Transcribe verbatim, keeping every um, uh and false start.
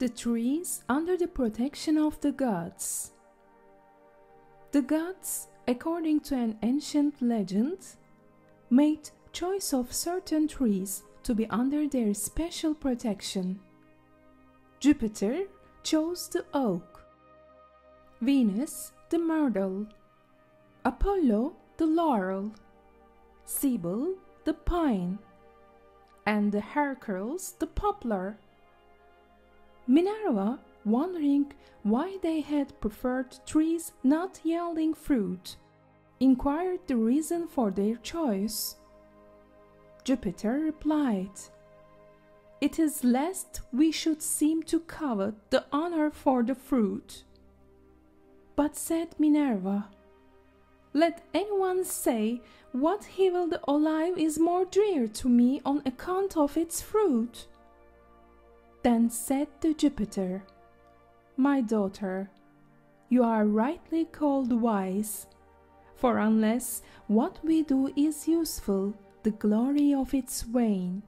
the trees under the protection of the gods. The gods, according to an ancient legend, made choice of certain trees to be under their special protection. Jupiter chose the oak, Venus the myrtle, Apollo the laurel, Cybele the pine, and the Hercules the poplar. Minerva, wondering why they had preferred trees not yielding fruit, inquired the reason for their choice. Jupiter replied, "It is lest we should seem to covet the honor for the fruit." But said Minerva, "Let anyone say what evil the olive is more dear to me on account of its fruit." Then said to Jupiter, "My daughter, you are rightly called wise, for unless what we do is useful, the glory of it's vain.